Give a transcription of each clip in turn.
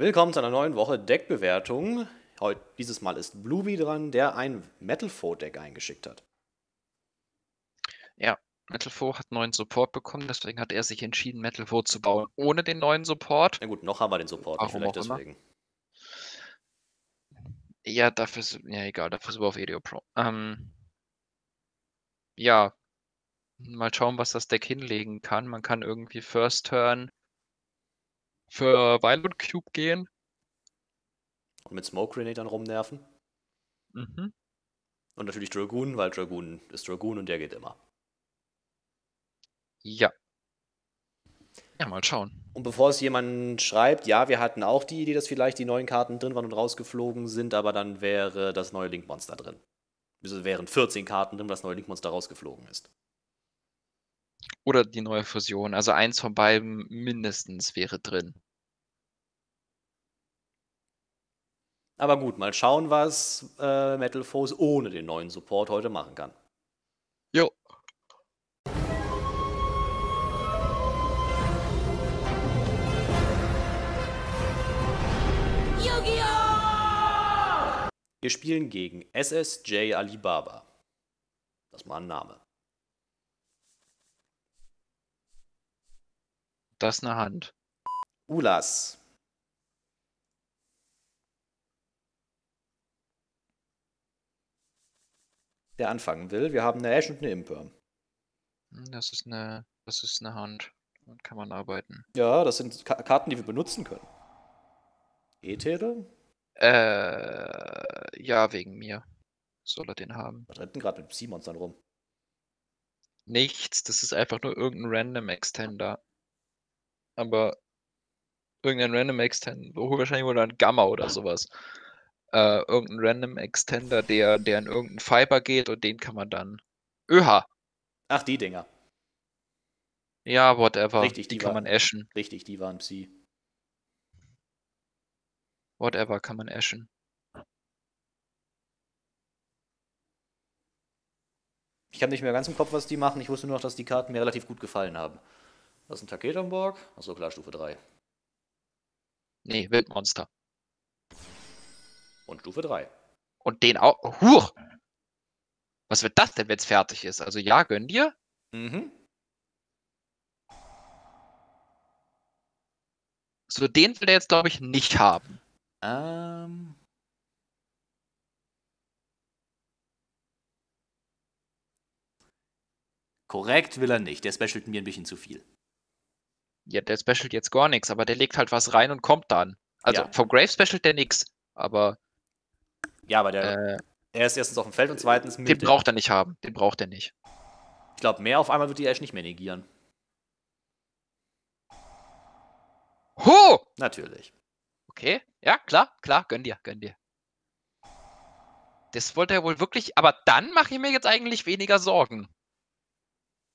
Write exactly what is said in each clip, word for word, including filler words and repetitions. Willkommen zu einer neuen Woche Deckbewertung. Heute, dieses Mal ist Blueby dran, der ein Metalfoe-Deck eingeschickt hat. Ja, Metalfoe hat neuen Support bekommen, deswegen hat er sich entschieden, Metalfoe zu bauen ohne den neuen Support. Na gut, noch haben wir den Support, nicht, vielleicht deswegen. Immer. Ja, dafür ist, ja egal, dafür sind wir auf Edeo Pro. Ähm, ja, mal schauen, was das Deck hinlegen kann. Man kann irgendwie First Turn für Violet Cube gehen. Und mit Smoke Grenade dann rumnerven. Mhm. Und natürlich Dragoon, weil Dragoon ist Dragoon und der geht immer. Ja. Ja, mal schauen. Und bevor es jemand schreibt, ja, wir hatten auch die Idee, dass vielleicht die neuen Karten drin waren und rausgeflogen sind, aber dann wäre das neue Link-Monster drin. Also wären vierzehn Karten drin, das neue Link-Monster rausgeflogen ist. Oder die neue Fusion. Also eins von beiden mindestens wäre drin. Aber gut, mal schauen, was äh, Metalfoe ohne den neuen Support heute machen kann. Jo. Yu-Gi-Oh! Wir spielen gegen S S J Alibaba. Das ist mal ein Name. Das ist eine Hand. Ulas. Der anfangen will. Wir haben eine Ash und eine Impam. Das ist eine, das ist eine Hand. Damit kann man arbeiten. Ja, das sind Ka Karten, die wir benutzen können. Ethere? Äh, ja, wegen mir. Soll er den haben. Was rennt denn gerade mit Psi-Monstern rum? Nichts, das ist einfach nur irgendein Random Extender. Aber irgendein Random Extender, wahrscheinlich wohl ein Gamma oder sowas. Äh, irgendein Random Extender, der, der in irgendeinen Fiber geht und den kann man dann. Öha! Ach, die Dinger. Ja, whatever. Richtig, die, die kann waren, man ashen. Richtig, die waren Psi. Whatever kann man ashen. Ich habe nicht mehr ganz im Kopf, was die machen. Ich wusste nur noch, dass die Karten mir relativ gut gefallen haben. Das ist ein Takedonborg. Achso, klar, Stufe drei. Nee, Wildmonster. Und Stufe drei. Und den auch. Huch! Was wird das denn, wenn es fertig ist? Also ja, gönn dir. Mhm. So, den will er jetzt, glaube ich, nicht haben. Ähm. Korrekt will er nicht. Der specialt mir ein bisschen zu viel. Ja, der specialt jetzt gar nichts, aber der legt halt was rein und kommt dann. Also ja. Vom Grave specialt der nichts, aber. Ja, aber der. Äh, er ist erstens auf dem Feld und zweitens. Den mit braucht er nicht haben. Den braucht er nicht. Ich glaube, mehr auf einmal wird die Ash nicht mehr negieren. Ho! Natürlich. Okay, ja, klar, klar, gönn dir, gönn dir. Das wollte er wohl wirklich, aber dann mache ich mir jetzt eigentlich weniger Sorgen.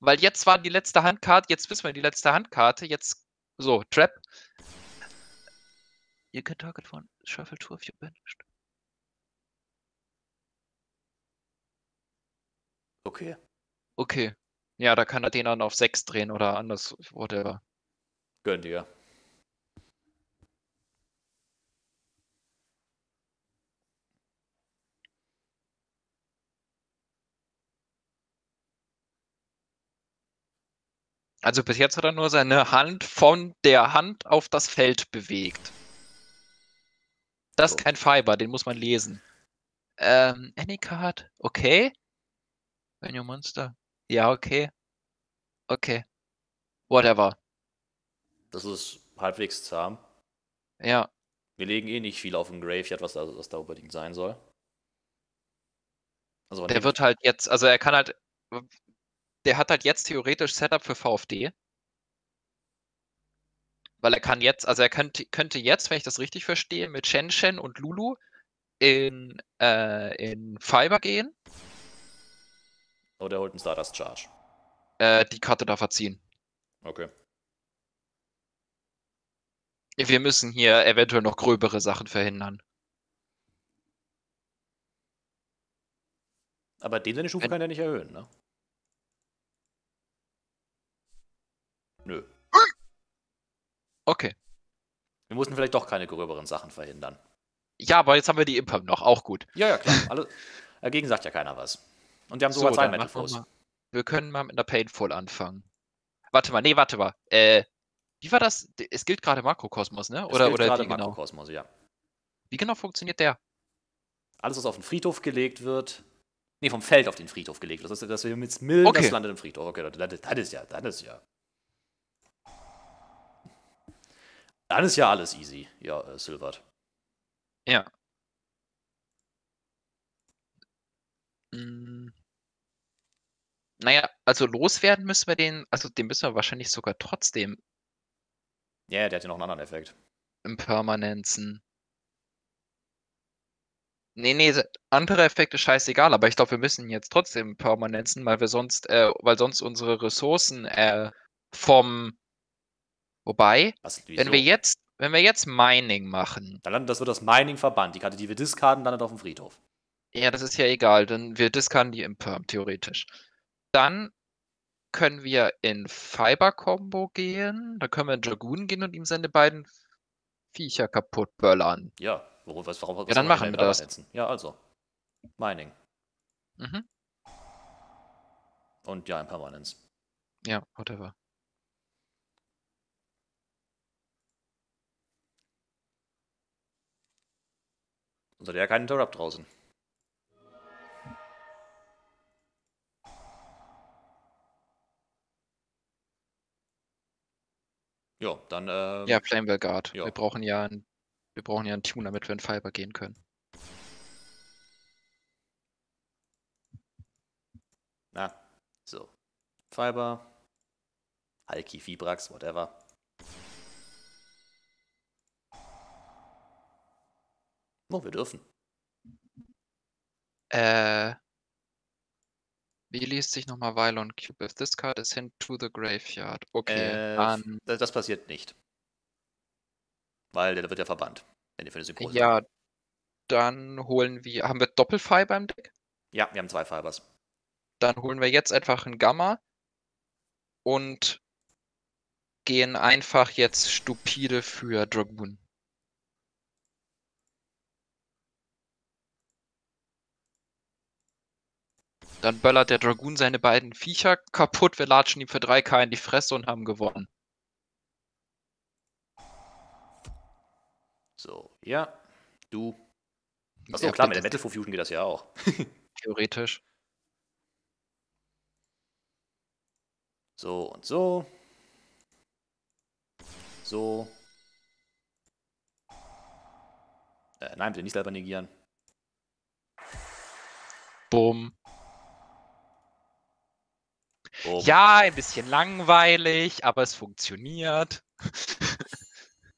Weil jetzt war die letzte Handkarte, jetzt wissen wir die letzte Handkarte, jetzt, so, Trap. You can target one shuffle two if you banished. Okay. Okay. Ja, da kann er den dann auf sechs drehen oder anders, whatever. Gönn dir. Also bis jetzt hat er nur seine Hand von der Hand auf das Feld bewegt. Das ist kein Fiber, den muss man lesen. Ähm, any card? Okay. When your monster? Ja, okay. Okay. Whatever. Das ist halbwegs zahm. Ja. Wir legen eh nicht viel auf den Graveyard, was da, was da unbedingt sein soll. Also der wird halt jetzt, also er kann halt... Der hat halt jetzt theoretisch Setup für VfD. Weil er kann jetzt, also er könnte, könnte jetzt, wenn ich das richtig verstehe, mit Shen Shen und Lulu in, äh, in Fiber gehen. Oder er holt einen Stardust Charge. Äh, die Karte darf er ziehen. Okay. Wir müssen hier eventuell noch gröbere Sachen verhindern. Aber den seine Stufe kann er nicht erhöhen, ne? Nö. Okay. Wir mussten vielleicht doch keine gröberen Sachen verhindern. Ja, aber jetzt haben wir die Impam noch, auch gut. Ja, ja, klar. Alle, dagegen sagt ja keiner was. Und wir haben sogar so, zwei Metalfoes. Wir, wir können mal mit einer Painful anfangen. Warte mal, nee, warte mal. Äh, wie war das? Es gilt gerade Makrokosmos, ne? Oder, es gilt oder gerade Makrokosmos, genau? Ja. Wie genau funktioniert der? Alles, was auf den Friedhof gelegt wird. Nee, vom Feld auf den Friedhof gelegt wird. Das ist, dass wir mit Smil, okay. Das landet im Friedhof. Okay, das, das ist ja, das ist ja. Dann ist ja alles easy, ja, äh, Silverd. Ja. Hm. Naja, also loswerden müssen wir den, also den müssen wir wahrscheinlich sogar trotzdem. Ja, yeah, der hat ja noch einen anderen Effekt. Im Permanenzen. Nee, nee, andere Effekte scheißegal, aber ich glaube, wir müssen jetzt trotzdem Permanenzen, weil wir sonst, äh, weil sonst unsere Ressourcen äh, vom. Wobei, was, wenn wir jetzt, wenn wir jetzt Mining machen. Dann landet das wird das Mining verbannt. Die Karte, die wir discarden, landet auf dem Friedhof. Ja, das ist ja egal, denn wir discarden die Imperm, theoretisch. Dann können wir in Fiber-Kombo gehen. Dann können wir in Dragoon gehen und ihm seine beiden Viecher kaputt böllern. Ja, warum, was, warum, was ja, dann machen wir das. Setzen? Ja, also. Mining. Mhm. Und ja, Impermanenz. Ja, whatever. Und hat ja keinen Interrupt draußen. Ja, dann. Äh, ja, Flameguard. Wir brauchen ja einen, wir brauchen ja einen Tuner, damit wir in Fiber gehen können. Na, so. Fiber. Halqifibrax, whatever. Oh, wir dürfen. Äh. Wie liest sich nochmal Vylon Cube? If this card is sent to the graveyard. Okay. Äh, um, das passiert nicht. Weil der wird ja verbannt. Wenn ihr für eine Synchron. Ja, seid. Dann holen wir. Haben wir Doppelfiber im Deck? Ja, wir haben zwei Fibers. Dann holen wir jetzt einfach einen Gamma und gehen einfach jetzt stupide für Dragoon. Dann böllert der Dragoon seine beiden Viecher kaputt. Wir latschen ihm für drei K in die Fresse und haben gewonnen. So, ja. Du. Achso, ja, klar, mit der Metal four Fusion geht das ja auch. Theoretisch. So und so. So. Äh, nein, bitte nicht selber negieren. Bumm. Oh. Ja, ein bisschen langweilig, aber es funktioniert.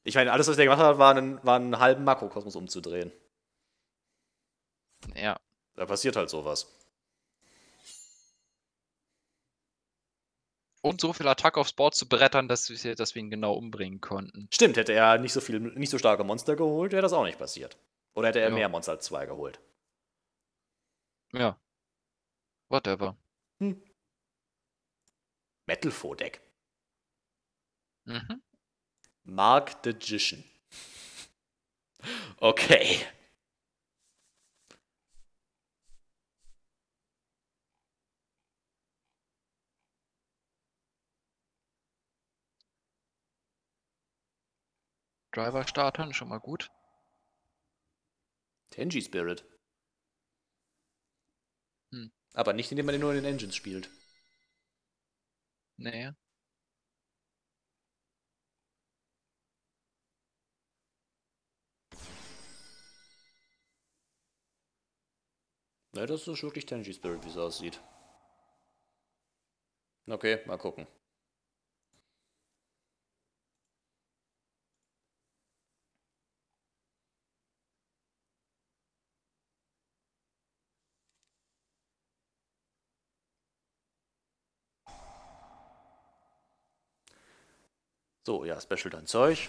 Ich meine, alles, was der gemacht hat, war einen, war einen halben Makrokosmos umzudrehen. Ja. Da passiert halt sowas. Und so viel Attack aufs Board zu brettern, dass wir, dass wir ihn genau umbringen konnten. Stimmt, hätte er nicht so viel, nicht so starke Monster geholt, wäre das auch nicht passiert. Oder hätte er ja. mehr Monster als zwei geholt. Ja. Whatever. Hm. Metalfoe-Deck. Mhm. Mark the Gician. Okay. Driver startern, schon mal gut. Tenji Spirit. Hm. Aber nicht, indem man den nur in den Engines spielt. Nee. Nee, das ist wirklich Tenji Spirit, wie es aussieht. Okay, mal gucken. So, ja, Special dein Zeug.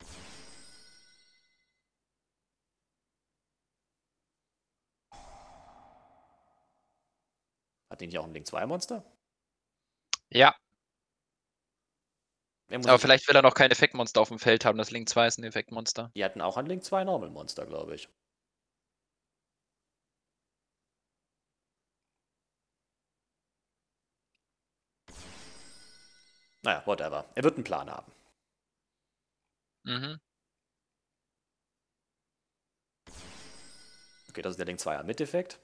Hat den hier auch ein Link zwei Monster? Ja. Aber vielleicht will er noch kein Effektmonster auf dem Feld haben. Das Link zwei ist ein Effektmonster. Die hatten auch an Link zwei Normalmonster, glaube ich. Naja, whatever. Er wird einen Plan haben. Mhm. Okay, das ist der Link zwei mit Effekt.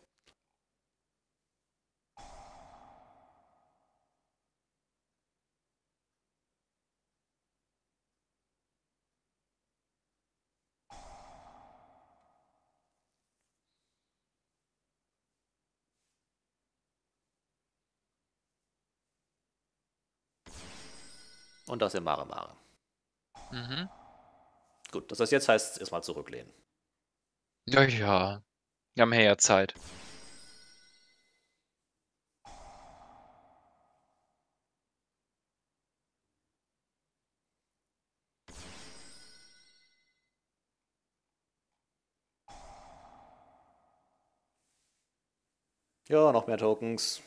Und das im Mare Mare. Mhm. Gut, das heißt, jetzt heißt es erstmal zurücklehnen. Ja, ja. Wir haben hier ja Zeit. Ja, noch mehr Tokens.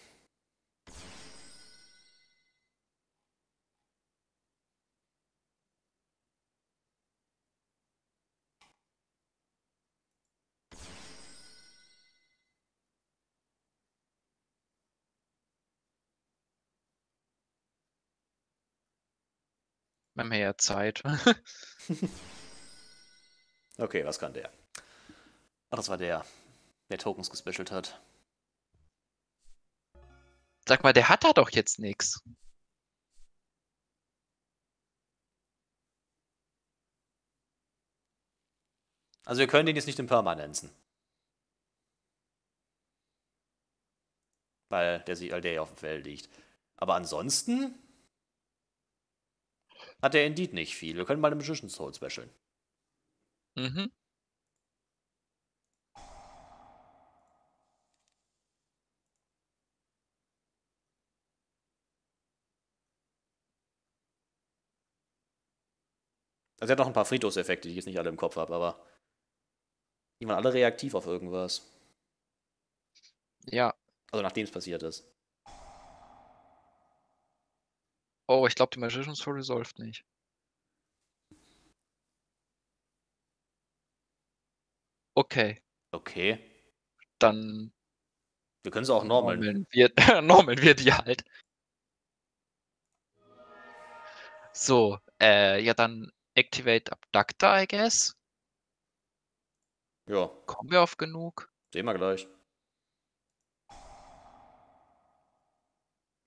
Wir haben ja Zeit. Okay, was kann der? Ach, das war der, der Tokens gespecialt hat. Sag mal, der hat da doch jetzt nichts. Also wir können den jetzt nicht in Permanenzen. Weil der sich all der auf dem Feld liegt. Aber ansonsten hat der Indeed nicht viel. Wir können mal den Magician's Soul specialen. Mhm. Also er hat noch ein paar Friedhofseffekte, die ich jetzt nicht alle im Kopf habe, aber die waren alle reaktiv auf irgendwas. Ja. Also nachdem es passiert ist. Oh, ich glaube, die Magician's Soul resolved nicht. Okay. Okay. Dann. Wir können sie auch normalen. Normalen wir, normalen wir die halt. So, äh, ja, dann activate Abductor, I guess. Ja. Kommen wir auf genug? Sehen wir gleich.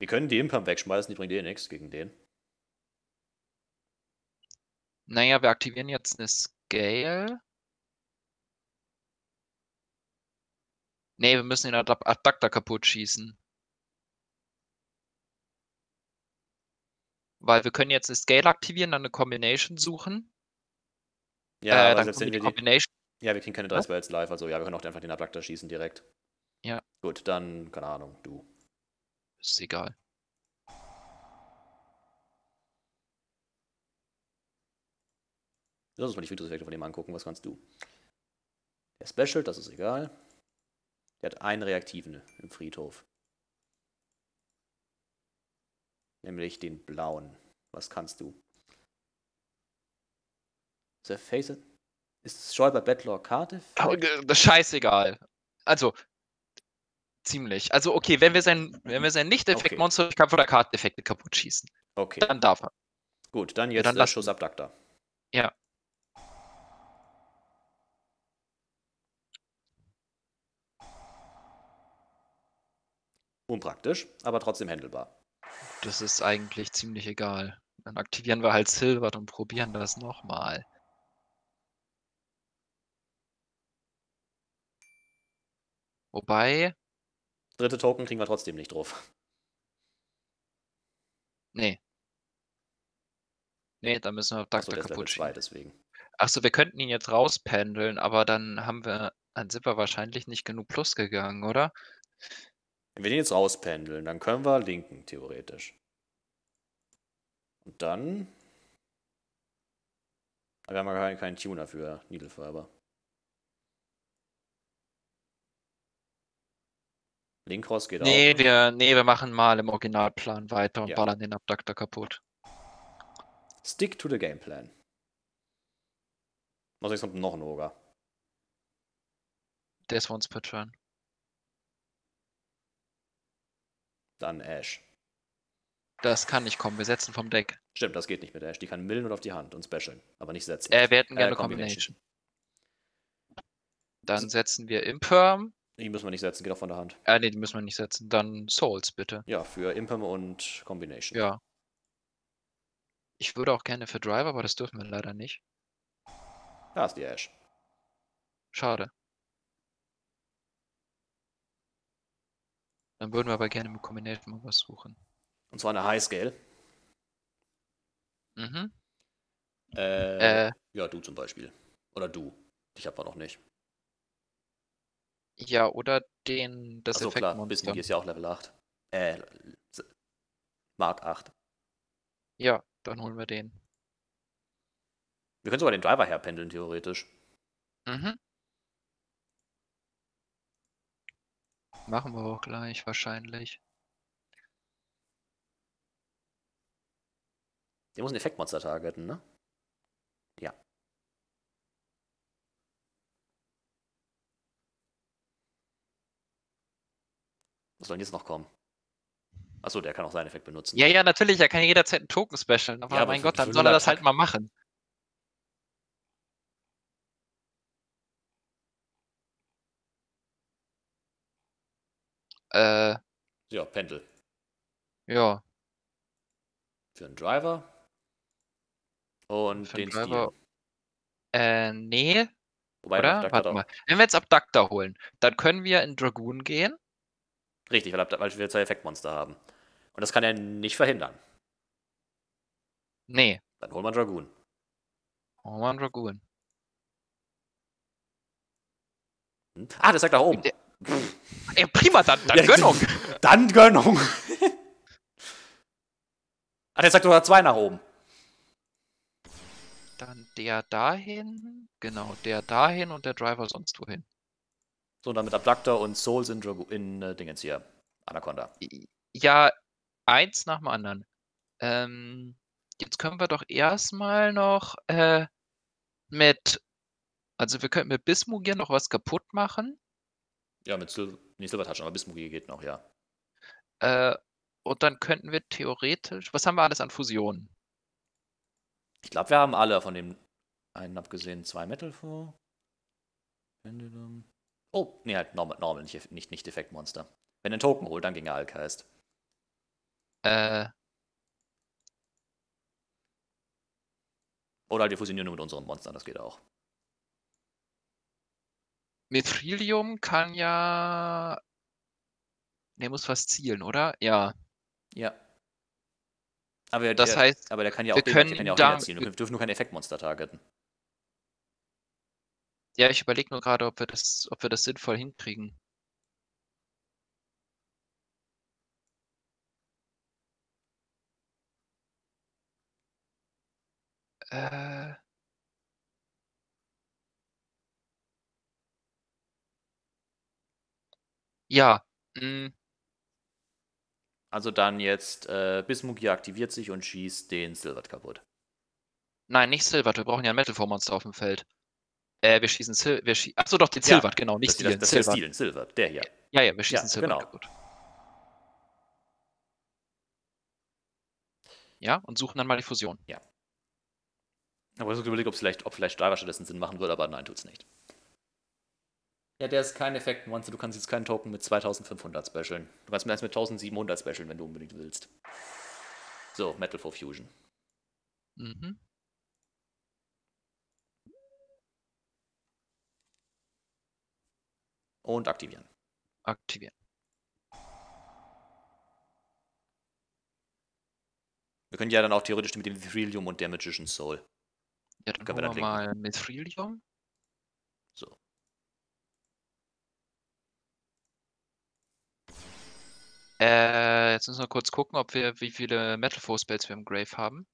Wir können die Impam wegschmeißen, die bringt eh nichts gegen den. Naja, wir aktivieren jetzt eine Scale. Ne, wir müssen den Adapter kaputt schießen. Weil wir können jetzt eine Scale aktivieren, dann eine Combination suchen. Ja, äh, dann wir die Combination. Die... Ja, wir kriegen keine drei Spells live, also ja, wir können auch einfach den Adapter schießen direkt. Ja. Gut, dann, keine Ahnung, du. Ist egal. Lass uns mal die Friedhofseffekte von dem angucken. Was kannst du? Der Special, das ist egal. Der hat einen Reaktiven im Friedhof. Nämlich den blauen. Was kannst du? The Face. Ist es Schäuber, Bedlock, Cardiff? Das ist scheißegal. Also. Ziemlich. Also okay, wenn wir sein, wenn wir sein Nicht-Effekt-Monster okay. Kampf- oder Karteneffekte kaputt schießen, okay. Dann darf er. Gut, dann jetzt ja, dann der Schuss Abductor. Ja. Unpraktisch, aber trotzdem händelbar. Das ist eigentlich ziemlich egal. Dann aktivieren wir halt Silverd und probieren das nochmal. Wobei... Dritte Token kriegen wir trotzdem nicht drauf. Nee. Nee, dann müssen wir Abductor so, kaputt schieben. Deswegen. Achso, wir könnten ihn jetzt rauspendeln, aber dann haben wir an Zipper wahrscheinlich nicht genug Plus gegangen, oder? Wenn wir den jetzt rauspendeln, dann können wir linken, theoretisch. Und dann... Aber wir haben ja keinen Tuner für Needlefiber. Linkross geht nee, auch. Wir, nee, wir machen mal im Originalplan weiter und ja. ballern den Abductor kaputt. Stick to the game plan. Also jetzt kommt noch ein Ogre. Der ist für uns per Turn. Dann Ash. Das kann nicht kommen, wir setzen vom Deck. Stimmt, das geht nicht mit Ash. Die kann millen und auf die Hand und specialen, aber nicht setzen. Äh, wir hätten gerne äh, Combination. Combination. Dann setzen wir Imperm. Die müssen wir nicht setzen, geht auch von der Hand. Äh, ne, die müssen wir nicht setzen. Dann Souls, bitte. Ja, für Imperm und Combination. Ja. Ich würde auch gerne für Driver, aber das dürfen wir leider nicht. Da ist die Ash. Schade. Dann würden wir aber gerne mit Combination mal was suchen. Und zwar eine Highscale. Mhm. Äh, äh. Ja, du zum Beispiel. Oder du. Ich hab wir noch nicht. Ja, oder den, das Effekt-Monster. Achso, klar, Bismugear ist ja auch Level acht. Äh, Mark acht. Ja, dann holen wir den. Wir können sogar den Driver herpendeln, theoretisch. Mhm. Machen wir auch gleich, wahrscheinlich. Der muss ein Effekt-Monster targeten, ne? Ja. Was soll denn jetzt noch kommen? Achso, der kann auch seinen Effekt benutzen. Ja, ja, natürlich, er kann jederzeit einen Token specialen, aber, ja, aber mein Gott, dann soll er das halt mal machen. Äh. Ja, Pendel. Ja. Für einen Driver. Und für den Driver. Stil. Äh, nee. Wobei, oder? Warte mal. Wenn wir jetzt Abductor holen, dann können wir in Dragoon gehen. Richtig, weil, weil wir zwei Effektmonster haben. Und das kann er nicht verhindern. Nee. Dann holen wir einen Dragoon. Holen wir einen Dragoon. Hm? Ah, das sagt nach oben. Der, ey, prima, dann, dann ja, Gönnung. Dann Gönnung. Ah, der sagt sogar zwei nach oben. Dann der dahin. Genau, der dahin und der Driver sonst wohin. So, und dann mit Abductor und Souls in, in äh, Dingens hier. Anaconda. Ja, eins nach dem anderen. Ähm, jetzt können wir doch erstmal noch äh, mit. Also, wir könnten mit Bismugear noch was kaputt machen. Ja, mit Sil nicht Silvertouch, aber Bismugear geht noch, ja. Äh, und dann könnten wir theoretisch. Was haben wir alles an Fusionen? Ich glaube, wir haben alle von dem einen abgesehen zwei Metalfoe. Oh, nee, halt normal, normal nicht, nicht, nicht Defektmonster. Wenn er einen Token holt, dann ging er Alkheist. Äh. Oder halt wir fusionieren nur mit unseren Monstern, das geht auch. Metrilium kann ja. Der muss was zielen, oder? Ja. Ja. Aber der, das heißt, aber der kann ja auch den erzielen. Wir dürfen nur kein Effektmonster targeten. Ja, ich überlege nur gerade, ob wir das, ob wir das sinnvoll hinkriegen. Äh. Ja. Mh. Also dann jetzt, äh, Bismugear aktiviert sich und schießt den Silverd kaputt. Nein, nicht Silverd, wir brauchen ja ein Metal four Monster auf dem Feld. Äh, wir schießen Silverd, wir schie achso doch, den ja, Silverd, genau, nicht Silverd. Das, das, das ist Silverd, der hier. Ja, ja, wir schießen ja, Silverd genau. kaputt. Ja, und suchen dann mal die Fusion. Ja. Aber ich habe überlegt, ob vielleicht, ob vielleicht Driver stattdessen Sinn machen würde, aber nein, tut's nicht. Ja, der ist kein Effekt-Monster. Du kannst jetzt keinen Token mit zweitausendfünfhundert specialen. Du kannst mir eins mit eintausendsiebenhundert specialen, wenn du unbedingt willst. So, Metal four Fusion. Mhm. Und aktivieren. Aktivieren. Wir können ja dann auch theoretisch mit dem Mithrilium und der Magician Soul. Ja, dann können wir, dann wir mal Mithrilium. So. Äh, jetzt müssen wir kurz gucken, ob wir wie viele Metal four Spells wir im Grave haben.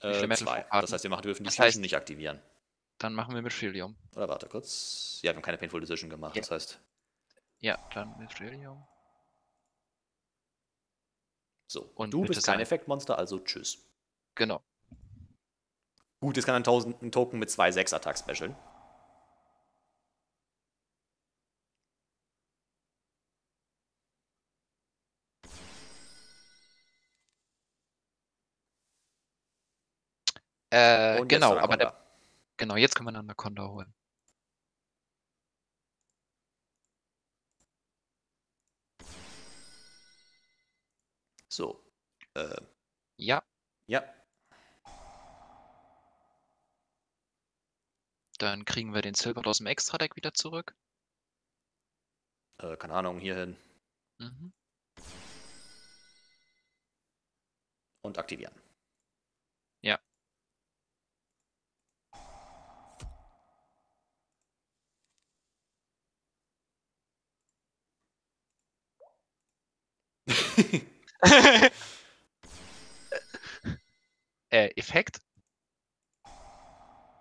Äh, zwei. Haben. Das heißt, wir machen, dürfen die Fusion nicht aktivieren. Dann machen wir mit Schälium. Oder warte kurz. Ja, wir haben keine Painful Decision gemacht, ja. Das heißt. Ja, dann mit Schälium. So, und du bist kein Effektmonster, also tschüss. Genau. Gut, jetzt kann ein Token mit zwei sechs-Attack specialen. Äh, genau, aber der, genau, jetzt können wir einen Anaconda holen. So. Äh, ja. Ja. Dann kriegen wir den Silverd aus dem Extra-Deck wieder zurück. Äh, keine Ahnung, hierhin. Mhm. Und aktivieren. Ja. äh, Effekt.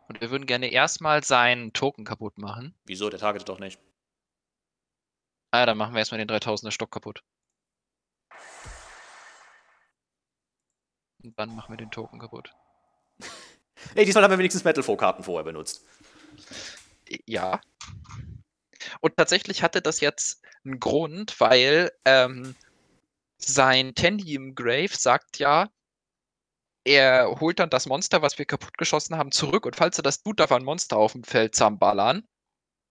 Und wir würden gerne erstmal seinen Token kaputt machen. Wieso? Der targetet doch nicht. Ah, dann machen wir erstmal den dreitausender Stock kaputt. Und dann machen wir den Token kaputt. Ey, diesmal haben wir wenigstens Metalfoe-Karten vorher benutzt. Ja. Und tatsächlich hatte das jetzt einen Grund, weil ähm, sein Tandy im Grave sagt ja, er holt dann das Monster, was wir kaputtgeschossen haben, zurück. Und falls er das tut, darf er ein Monster auf dem Feld zusammenballern.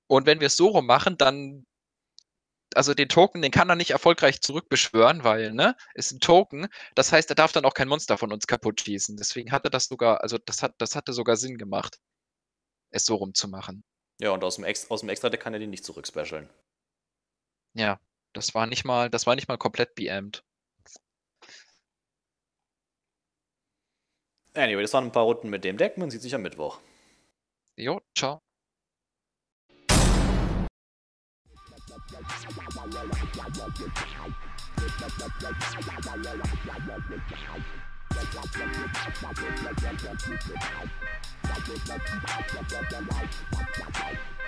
Und wenn wir es so rum machen, dann... Also den Token, den kann er nicht erfolgreich zurückbeschwören, weil, ne, ist ein Token. Das heißt, er darf dann auch kein Monster von uns kaputt schießen. Deswegen hatte das sogar, also das hat, das hatte sogar Sinn gemacht, es so rum zu machen. Ja, und aus dem, Ex aus dem Extra-Deck kann er den nicht zurückspecialen. Ja, das war nicht mal, das war nicht mal komplett B M'd. Anyway, das waren ein paar Runden mit dem Deck. Man sieht sich am Mittwoch. Jo, ciao.